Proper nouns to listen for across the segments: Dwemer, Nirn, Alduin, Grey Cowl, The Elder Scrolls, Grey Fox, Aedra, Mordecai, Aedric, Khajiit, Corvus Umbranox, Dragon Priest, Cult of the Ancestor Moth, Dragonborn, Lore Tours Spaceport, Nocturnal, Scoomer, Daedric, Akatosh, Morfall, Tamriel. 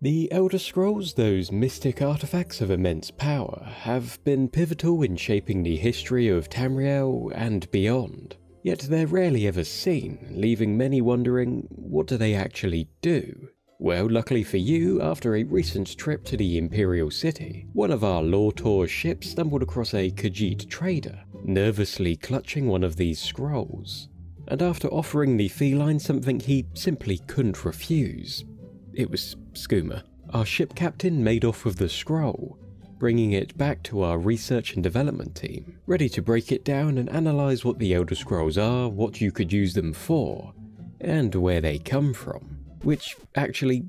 The Elder Scrolls, those mystic artifacts of immense power, have been pivotal in shaping the history of Tamriel and beyond, yet they're rarely ever seen, leaving many wondering, what do they actually do? Well, luckily for you, after a recent trip to the Imperial City, one of our Lore Tours ships stumbled across a Khajiit trader, nervously clutching one of these scrolls. And after offering the feline something he simply couldn't refuse, it was Scoomer. Our ship captain made off with the scroll, bringing it back to our research and development team, ready to break it down and analyze what the Elder Scrolls are, what you could use them for, and where they come from. Which, actually,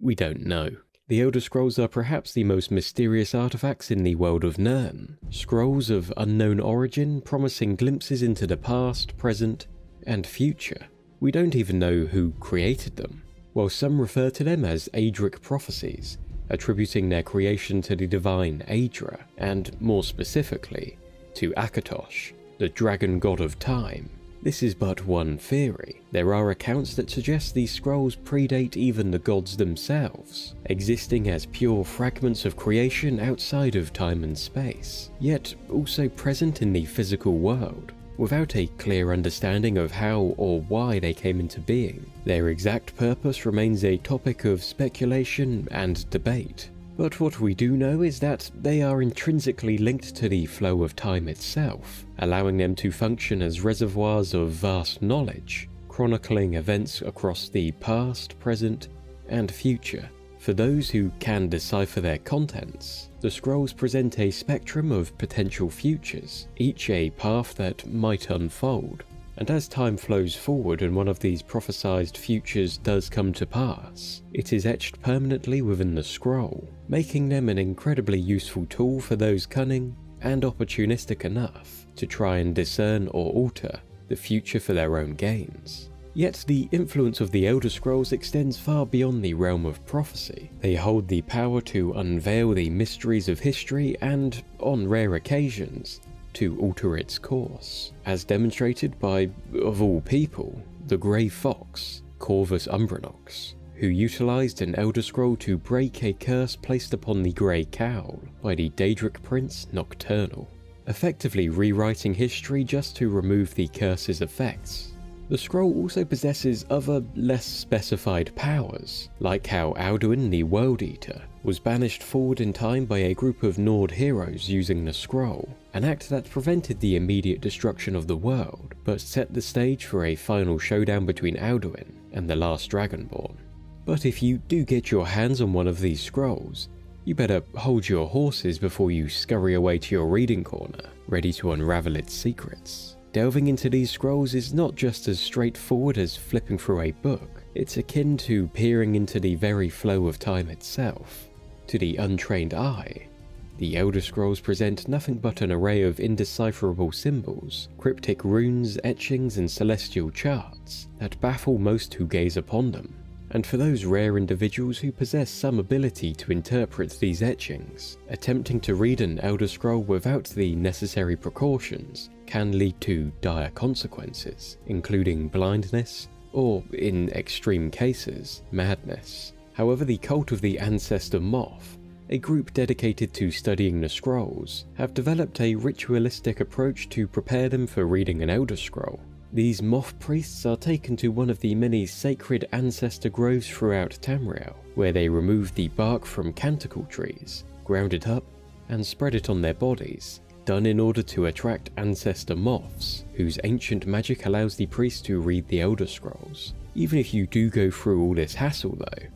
we don't know. The Elder Scrolls are perhaps the most mysterious artifacts in the world of Nirn. Scrolls of unknown origin promising glimpses into the past, present, and future. We don't even know who created them. While some refer to them as Aedric prophecies, attributing their creation to the divine Aedra, and more specifically, to Akatosh, the dragon god of time. This is but one theory. There are accounts that suggest these scrolls predate even the gods themselves, existing as pure fragments of creation outside of time and space, yet also present in the physical world, without a clear understanding of how or why they came into being. Their exact purpose remains a topic of speculation and debate, but what we do know is that they are intrinsically linked to the flow of time itself, allowing them to function as reservoirs of vast knowledge, chronicling events across the past, present, and future. For those who can decipher their contents, the scrolls present a spectrum of potential futures, each a path that might unfold. And as time flows forward and one of these prophesized futures does come to pass, it is etched permanently within the scroll, making them an incredibly useful tool for those cunning and opportunistic enough to try and discern or alter the future for their own gains. Yet the influence of the Elder Scrolls extends far beyond the realm of prophecy. They hold the power to unveil the mysteries of history and, on rare occasions, to alter its course, as demonstrated by, of all people, the Grey Fox, Corvus Umbranox, who utilized an Elder Scroll to break a curse placed upon the Grey Cowl by the Daedric prince Nocturnal, effectively rewriting history just to remove the curse's effects. The scroll also possesses other, less specified powers, like how Alduin the World Eater was banished forward in time by a group of Nord heroes using the scroll, an act that prevented the immediate destruction of the world, but set the stage for a final showdown between Alduin and the last Dragonborn. But if you do get your hands on one of these scrolls, you better hold your horses before you scurry away to your reading corner, ready to unravel its secrets. Delving into these scrolls is not just as straightforward as flipping through a book. It's akin to peering into the very flow of time itself. To the untrained eye, the Elder Scrolls present nothing but an array of indecipherable symbols, cryptic runes, etchings, and celestial charts that baffle most who gaze upon them. And for those rare individuals who possess some ability to interpret these etchings, attempting to read an Elder Scroll without the necessary precautions can lead to dire consequences, including blindness, or, in extreme cases, madness. However, the Cult of the Ancestor Moth, a group dedicated to studying the scrolls, have developed a ritualistic approach to prepare them for reading an Elder Scroll. These moth priests are taken to one of the many sacred ancestor groves throughout Tamriel, where they remove the bark from canticle trees, ground it up, and spread it on their bodies, done in order to attract ancestor moths, whose ancient magic allows the priest to read the Elder Scrolls. Even if you do go through all this hassle though,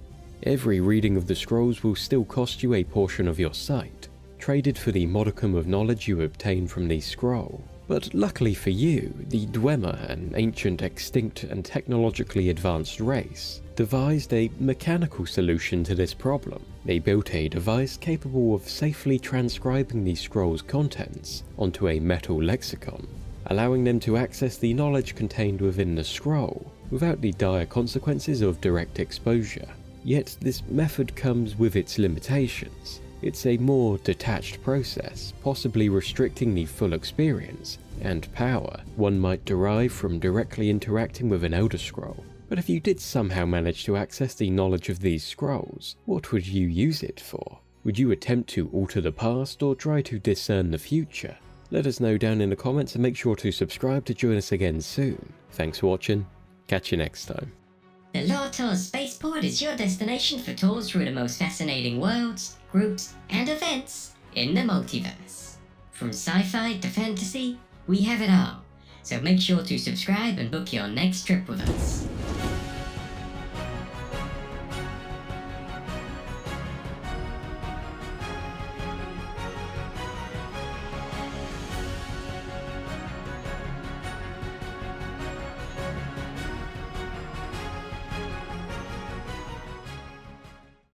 every reading of the scrolls will still cost you a portion of your sight, traded for the modicum of knowledge you obtain from the scroll. But luckily for you, the Dwemer, an ancient, extinct, and technologically advanced race, devised a mechanical solution to this problem. They built a device capable of safely transcribing the scroll's contents onto a metal lexicon, allowing them to access the knowledge contained within the scroll without the dire consequences of direct exposure. Yet this method comes with its limitations. It's a more detached process, possibly restricting the full experience and power one might derive from directly interacting with an Elder Scroll. But if you did somehow manage to access the knowledge of these scrolls, what would you use it for? Would you attempt to alter the past or try to discern the future? Let us know down in the comments and make sure to subscribe to join us again soon. Thanks for watching, catch you next time. The Lore Tours Spaceport is your destination for tours through the most fascinating worlds, groups, and events in the multiverse. From sci-fi to fantasy, we have it all, so make sure to subscribe and book your next trip with us.